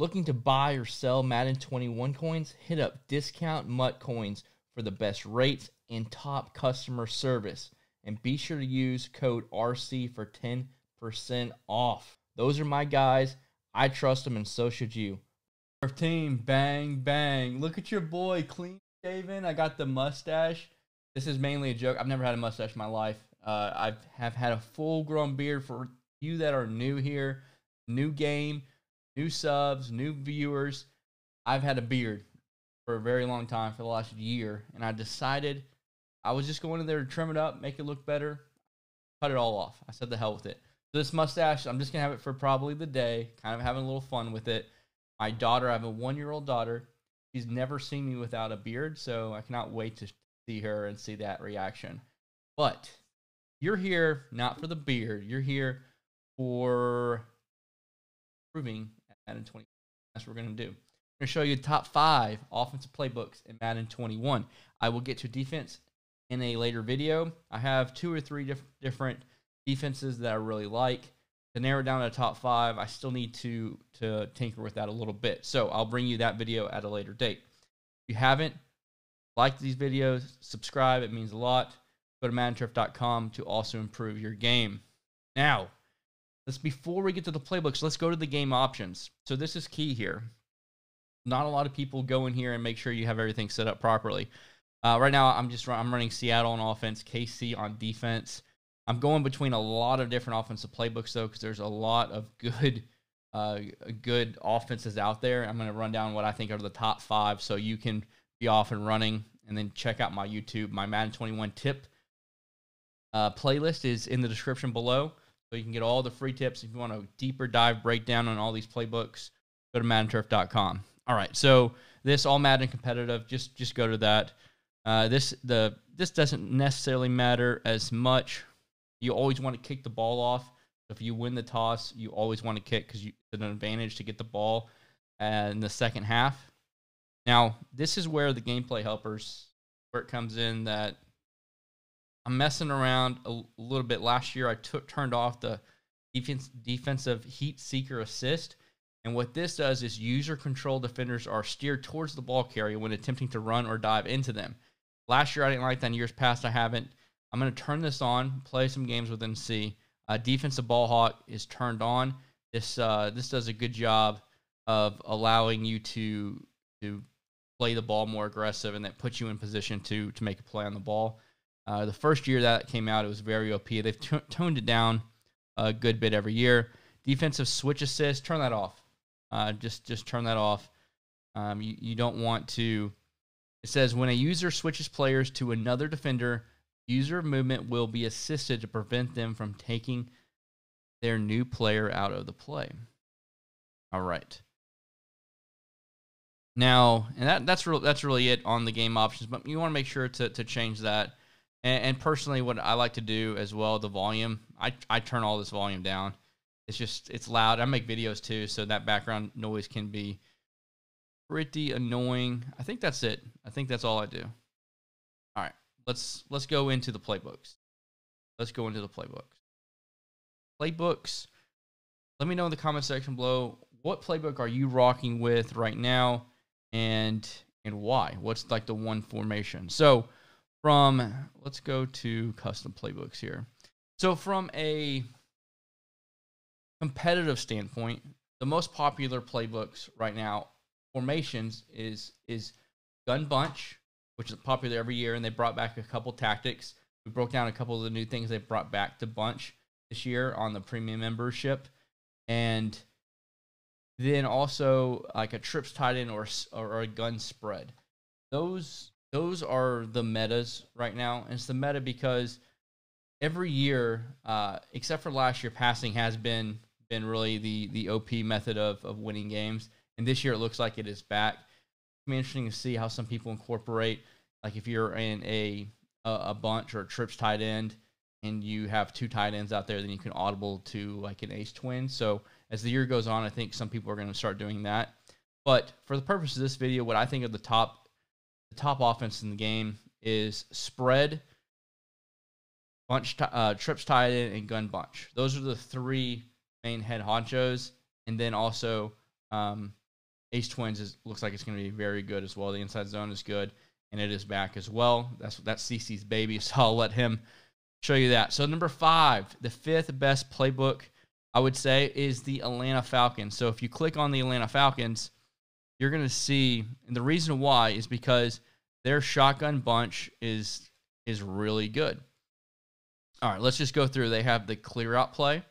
Looking to buy or sell Madden 21 coins? Hit up Discount Mutt Coins for the best rates and top customer service. And be sure to use code RC for 10% off. Those are my guys. I trust them, and so should you. Our team, bang, bang. Look at your boy, clean shaven. I got the mustache. This is mainly a joke. I've never had a mustache in my life. I have had a full-grown beard. For you that are new here, new game, new subs, new viewers, I've had a beard for a very long time, for the last year, and I decided I was just going in there to trim it up, make it look better, cut it all off. I said the hell with it. This mustache, I'm just going to have it for probably the day, kind of having a little fun with it. My daughter, I have a one-year-old daughter. She's never seen me without a beard, so I cannot wait to see her and see that reaction. But you're here not for the beard. You're here for improving at Madden 21. That's what we're going to do. I'm going to show you top 5 offensive playbooks in Madden 21. I will get to defense in a later video. I have 2 or 3 different defenses that I really like. To narrow it down to top 5, I still need to tinker with that a little bit. So I'll bring you that video at a later date. If you haven't liked these videos, subscribe. It means a lot. Go to MaddenTurf.com to also improve your game. Now, before we get to the playbooks, let's go to the game options. So this is key here. Not a lot of people go in here and make sure you have everything set up properly. Right now, I'm running Seattle on offense, KC on defense. I'm going between a lot of different offensive playbooks, though, because there's a lot of good offenses out there. I'm going to run down what I think are the top 5 so you can be off and running, and then check out my YouTube. My Madden 21 tip playlist is in the description below, so you can get all the free tips. If you want a deeper dive breakdown on all these playbooks, go to MaddenTurf.com. All right, so this all Madden competitive, just go to that. This doesn't necessarily matter as much. You always want to kick the ball off. If you win the toss, you always want to kick because you get an advantage to get the ball in the second half. Now, this is where the gameplay helpers, where it comes in that I'm messing around a little bit. Last year, I turned off the defensive heat seeker assist. And what this does is user control defenders are steered towards the ball carrier when attempting to run or dive into them. Last year, I didn't like that. In years past, I haven't. I'm going to turn this on, play some games with NC. Defensive ball hawk is turned on. This does a good job of allowing you to play the ball more aggressive, and that puts you in position to make a play on the ball. The first year that came out, it was very OP. They've toned it down a good bit every year. Defensive switch assist, turn that off. Just turn that off. You don't want to. It says when a user switches players to another defender, user movement will be assisted to prevent them from taking their new player out of the play. All right. Now, and that's really it on the game options, but you want to make sure to change that. And personally, what I like to do as well, the volume, I turn all this volume down. It's loud. I make videos too, so that background noise can be pretty annoying. I think that's it. I think that's all I do. All right, let's go into the playbooks. Playbooks. Let me know in the comment section below, what playbook are you rocking with right now, and why? What's like the one formation? So let's go to custom playbooks here. So from a competitive standpoint, the most popular playbooks right now, formations, is Gun Bunch, which is popular every year, and they brought back a couple tactics. We broke down a couple of the new things they brought back to Bunch this year on the premium membership. And then also like a Trips Tight End or a Gun Spread. Those are the metas right now, and it's the meta because every year, except for last year, passing has been really the OP method of winning games, and this year it looks like it is back. It's going to be interesting to see how some people incorporate, like if you're in a bunch or a Trips tight end, and you have 2 tight ends out there, then you can audible to like an Ace Twin. So as the year goes on, I think some people are going to start doing that. But for the purpose of this video, what I think of the top offense in the game is spread, bunch, Trips Tight End, and Gun Bunch. Those are the 3 main head honchos, and then also Ace Twins looks like it's going to be very good as well. The Inside Zone is good, and it is back as well. That's CeCe's baby, so I'll let him show you that. So number 5, the 5th best playbook, I would say, is the Atlanta Falcons. So if you click on the Atlanta Falcons, you're going to see, and the reason why is because their shotgun bunch is really good. All right, let's just go through. They have the clear out play,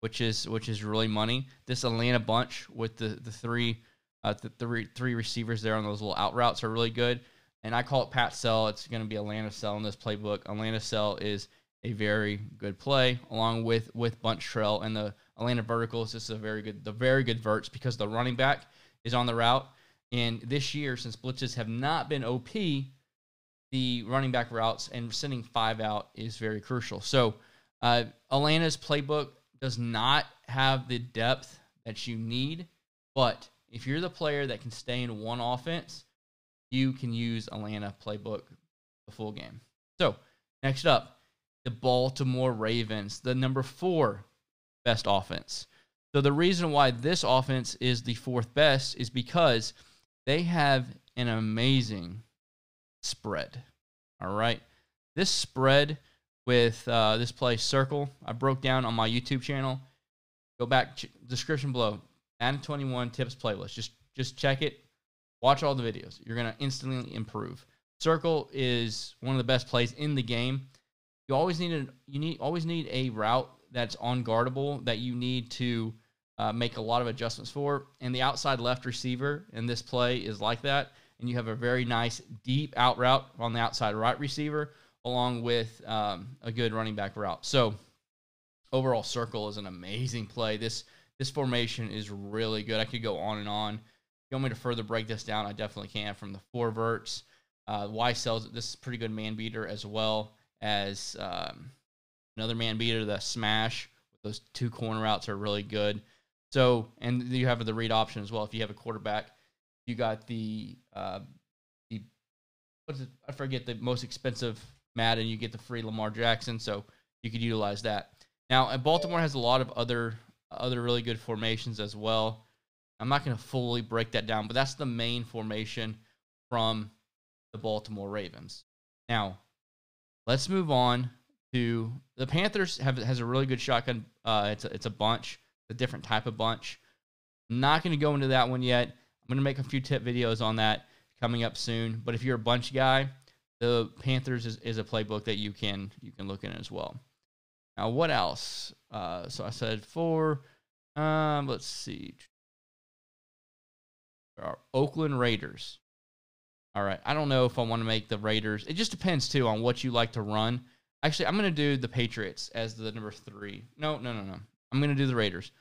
which is really money. This Atlanta bunch with the three receivers there on those little out routes are really good. And I call it Pat Cell. It's going to be Atlanta Cell in this playbook. Atlanta Cell is a very good play, along with Bunch Trail and the Atlanta Verticals. This is a very good verts because the running back is on the route. And this year, since blitzes have not been OP, the running back routes and sending 5 out is very crucial. So Atlanta's playbook does not have the depth that you need, but if you're the player that can stay in one offense, you can use Atlanta playbook the full game. So next up, the Baltimore Ravens, the number 4 best offense. So the reason why this offense is the 4th best is because they have an amazing spread. All right. This spread with this play Circle, I broke down on my YouTube channel. Go back, description below, Madden 21 tips playlist. Just check it. Watch all the videos. You're going to instantly improve. Circle is one of the best plays in the game. You always need always need a route that's unguardable that you need to make a lot of adjustments for. And the outside left receiver in this play is like that. And you have a very nice deep out route on the outside right receiver along with a good running back route. So overall, Circle is an amazing play. This formation is really good. I could go on and on. If you want me to further break this down, I definitely can. From the Four Verts, Y Sell, this is a pretty good man beater, as well as another man beater, the Smash. Those 2 corner routes are really good. So, and you have the read option as well. If you have a quarterback, you got the I forget the most expensive Madden. You get the free Lamar Jackson, so you could utilize that. Now, Baltimore has a lot of other really good formations as well. I'm not going to fully break that down, but that's the main formation from the Baltimore Ravens. Now, let's move on to the Panthers. Has a really good shotgun. It's a bunch, a different type of bunch. I'm not going to go into that one yet. I'm going to make a few tip videos on that coming up soon. But if you're a bunch guy, the Panthers is a playbook that you can look in as well. Now, what else? So I said 4. Let's see. There are Oakland Raiders. All right. I don't know if I want to make the Raiders. It just depends, too, on what you like to run. Actually, I'm going to do the Patriots as the number 3. No. I'm going to do the Raiders.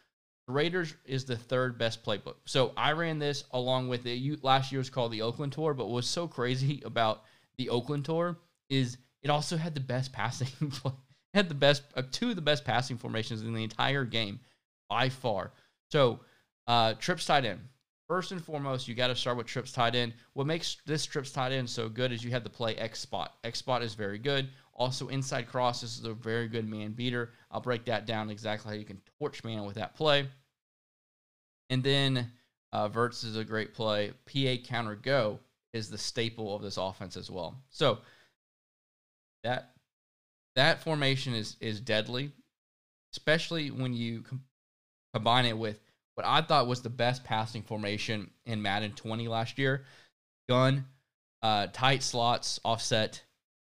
The Raiders is the 3rd best playbook. So I ran this along with it. Last year was called the Oakland Tour, but what was so crazy about the Oakland Tour is it also had the best passing play. Had the best, 2 of the best passing formations in the entire game by far. So Trips Tight End. First and foremost, you got to start with Trips Tight End. What makes this Trips Tight End so good is you have the play X Spot. X Spot is very good. Also, Inside Cross, this is a very good man beater. I'll break that down exactly how you can torch man with that play. And then Verts is a great play. PA Counter Go is the staple of this offense as well. So that formation is deadly, especially when you combine it with what I thought was the best passing formation in Madden 20 last year. Tight Slots offset.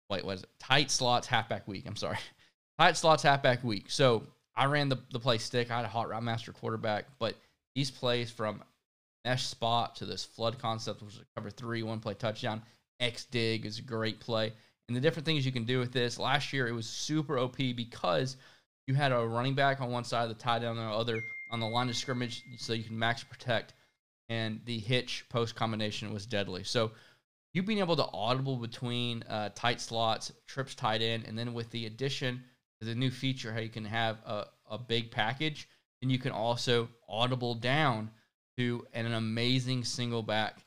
Wait, what is it? Tight Slots Halfback Week. I'm sorry. Tight Slots Halfback Week. So I ran the play stick. I had a hot route master quarterback, but these plays from Mesh Spot to this Flood Concept, which is a cover 3, 1-play touchdown. X Dig is a great play. And the different things you can do with this. Last year, it was super OP because you had a running back on one side, the tight end on the other, on the line of scrimmage, so you can max protect. And the hitch post combination was deadly. So you being able to audible between tight slots, trips tight end, and then with the addition to the new feature, how you can have a big package, and you can also audible down to an amazing single back.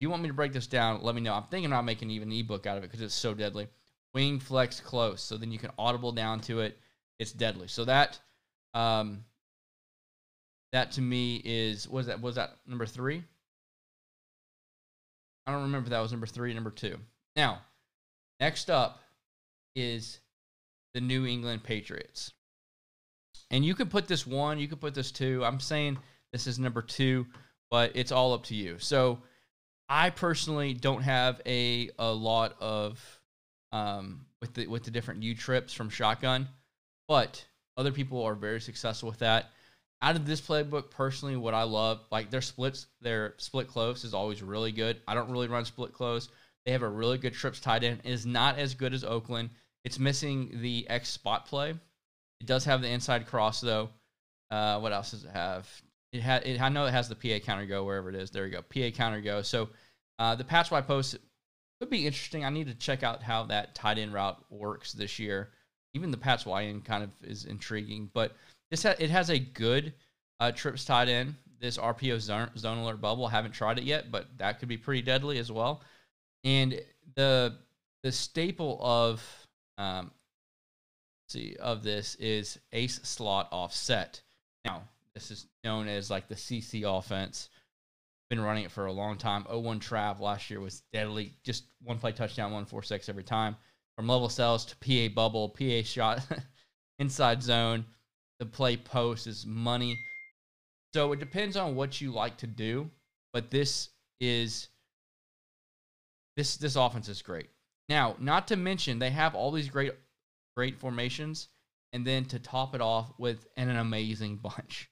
You want me to break this down, let me know. I'm thinking about making even an ebook out of it because it's so deadly. Wing Flex Close, so then you can audible down to it. It's deadly. So that to me is, was that number 3? I don't remember if that was number three, number two. Now, next up is the New England Patriots. And you could put this one, you could put this two. I'm saying this is number two, but it's all up to you. So I personally don't have a lot of with the different U trips from shotgun, but other people are very successful with that. Out of this playbook, personally, what I love, like their splits, their split close is always really good. I don't really run split close. They have a really good trips tight end. It is not as good as Oakland. It's missing the X spot play. It does have the inside cross though. What else does it have? I know it has the PA Counter Go wherever it is. There you go, PA Counter Go. So the patch Y post would be interesting. I need to check out how that tight end route works this year. Even the patch Y end kind of is intriguing, but this it has a good trips tight end. This RPO zone alert bubble. I haven't tried it yet, but that could be pretty deadly as well. And the staple of this is ace slot offset. Now this is known as like the CC offense. Been running it for a long time. 0-1 Trav last year was deadly. Just one play touchdown, 1-4-6 every time. From level cells to PA bubble, PA shot, inside zone. The play post is money. So it depends on what you like to do. But this is this offense is great. Now, not to mention they have all these great formations, and then to top it off with an amazing bunch.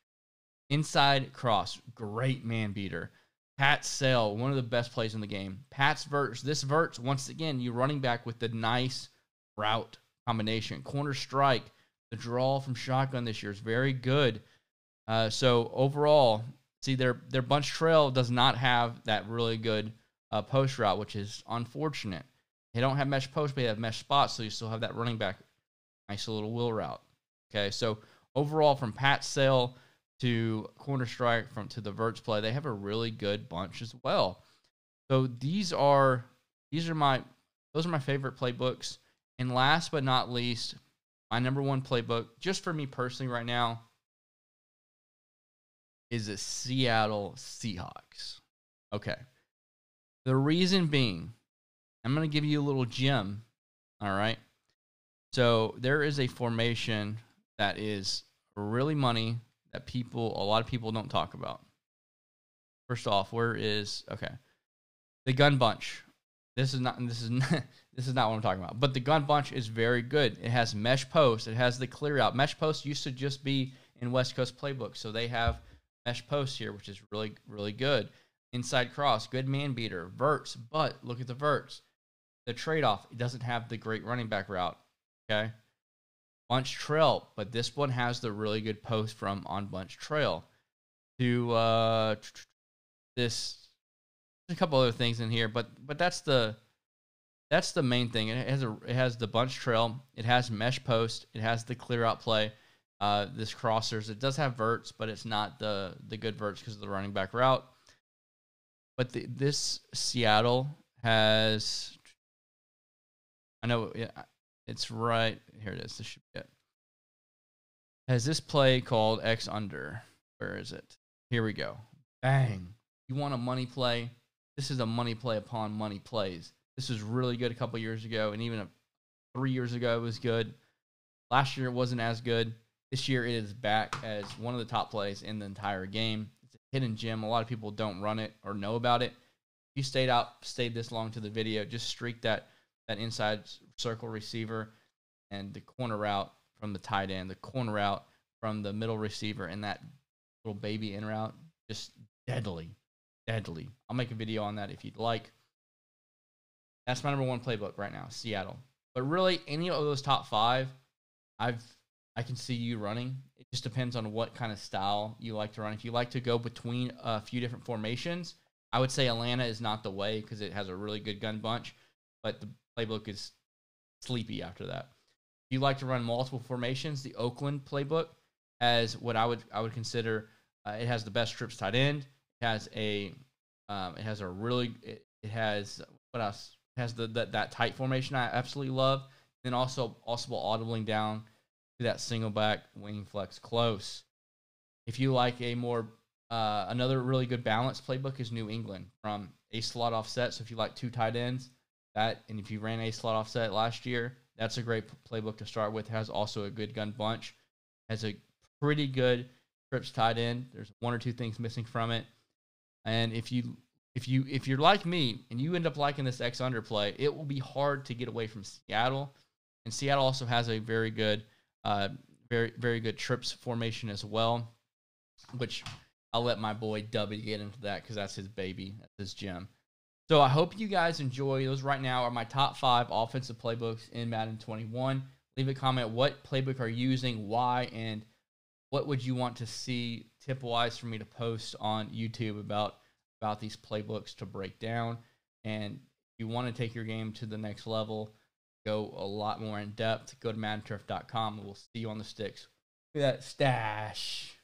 Inside cross, great man beater. Pat Cell, one of the best plays in the game. Pat's verts, this verts, once again, you're running back with the nice route combination. Corner strike, the draw from shotgun this year is very good. So overall, see their bunch trail does not have that really good post route, which is unfortunate. They don't have mesh post, but they have mesh spots, so you still have that running back. Nice little wheel route. Okay, so overall from Pat Cell to corner strike to the verts play, they have a really good bunch as well. So those are my favorite playbooks. And last but not least, my number one playbook, just for me personally right now, is the Seattle Seahawks. Okay. The reason being, I'm going to give you a little gem, all right? So there is a formation that is really money that a lot of people don't talk about. First off, the Gun Bunch. This is not what I'm talking about. But the Gun Bunch is very good. It has mesh post. It has the clear out. Mesh post used to just be in West Coast playbooks, so they have mesh post here, which is really, really good. Inside cross, good man beater. Verts, but look at the verts. The trade-off, it doesn't have the great running back route, okay? Bunch trail, but this one has the really good post from on bunch trail. To this, there's a couple other things in here, but that's the main thing. It has the bunch trail, it has mesh post, it has the clear out play. This crossers, it does have verts, but it's not the good verts because of the running back route. But this Seattle has, I know, yeah, it's right here. It is. This should be it. Has this play called X under? Where is it? Here we go. Bang! You want a money play? This is a money play upon money plays. This was really good a couple years ago, and even 3 years ago it was good. Last year it wasn't as good. This year it is back as one of the top plays in the entire game. It's a hidden gem. A lot of people don't run it or know about it. If you stayed this long to the video, just streak that inside circle receiver and the corner route from the tight end, the corner route from the middle receiver, and that little baby in route, just deadly, deadly. I'll make a video on that if you'd like. That's my number one playbook right now, Seattle. But really, any of those top five, I can see you running. It just depends on what kind of style you like to run. If you like to go between a few different formations, I would say Atlanta is not the way because it has a really good gun bunch, but the playbook is sleepy after that. If you like to run multiple formations, the Oakland playbook has what I would consider. It has the best trips tight end. It has what else? It has that tight formation I absolutely love. Then also audibling down to that single back wing flex close. If you like a more Another really good balanced playbook is New England from a slot offset. So if you like two tight ends, that, and if you ran a slot offset last year, that's a great playbook to start with. It has also a good gun bunch. It has a pretty good trips tight end. There's one or two things missing from it. And if you're like me and you end up liking this X underplay, it will be hard to get away from Seattle. And Seattle also has a very good, very, very good trips formation as well, which I'll let my boy W get into that because that's his baby, that's his gem. So I hope you guys enjoy. Those right now are my top 5 offensive playbooks in Madden 21. Leave a comment what playbook are you using, why, and what would you want to see tip-wise for me to post on YouTube about these playbooks to break down. And if you want to take your game to the next level, go a lot more in depth, go to MaddenTurf.com. We'll see you on the sticks. Look at that stash.